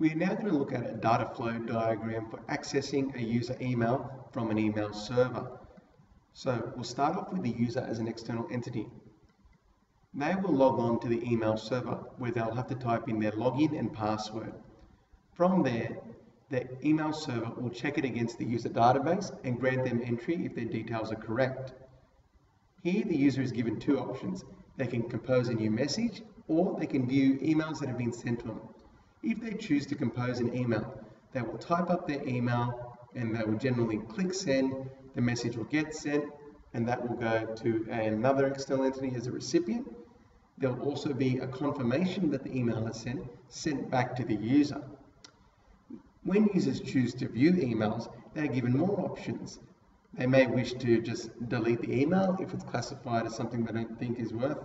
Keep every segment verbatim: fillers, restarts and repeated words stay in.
We're now going to look at a data flow diagram for accessing a user email from an email server. So we'll start off with the user as an external entity. They will log on to the email server where they'll have to type in their login and password. From there, the email server will check it against the user database and grant them entry if their details are correct. Here the user is given two options. They can compose a new message or they can view emails that have been sent to them. If they choose to compose an email, they will type up their email and they will generally click send. The message will get sent and that will go to another external entity as a recipient. There will also be a confirmation that the email is sent, sent back to the user. When users choose to view emails, they are given more options. They may wish to just delete the email if it's classified as something they don't think is worth.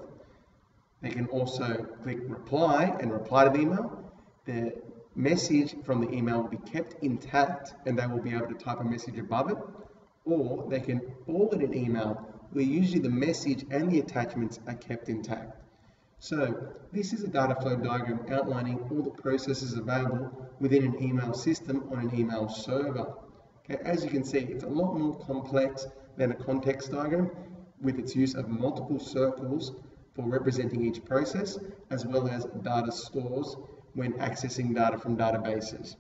They can also click reply and reply to the email. The message from the email will be kept intact and they will be able to type a message above it. Or they can forward an email where usually the message and the attachments are kept intact. So this is a data flow diagram outlining all the processes available within an email system on an email server. Okay, as you can see, it's a lot more complex than a context diagram with its use of multiple circles for representing each process, as well as data stores when accessing data from databases.